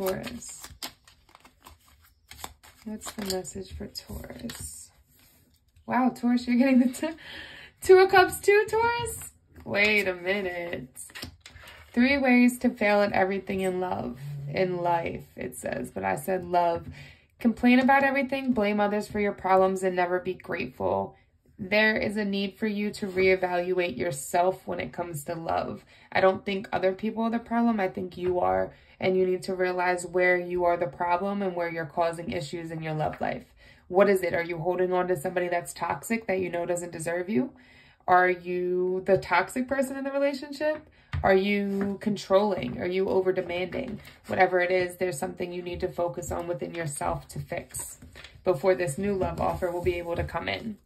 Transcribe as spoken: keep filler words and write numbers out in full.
Taurus? What's the message for Taurus? Wow, Taurus, you're getting the t Two of Cups too, Taurus? Wait a minute. Three ways to fail at everything in love, in life, it says. But I said love. Complain about everything, blame others for your problems, and never be grateful. There is a need for you to reevaluate yourself when it comes to love. I don't think other people are the problem. I think you are. And you need to realize where you are the problem and where you're causing issues in your love life. What is it? Are you holding on to somebody that's toxic that you know doesn't deserve you? Are you the toxic person in the relationship? Are you controlling? Are you over demanding? Whatever it is, there's something you need to focus on within yourself to fix before this new love offer will be able to come in.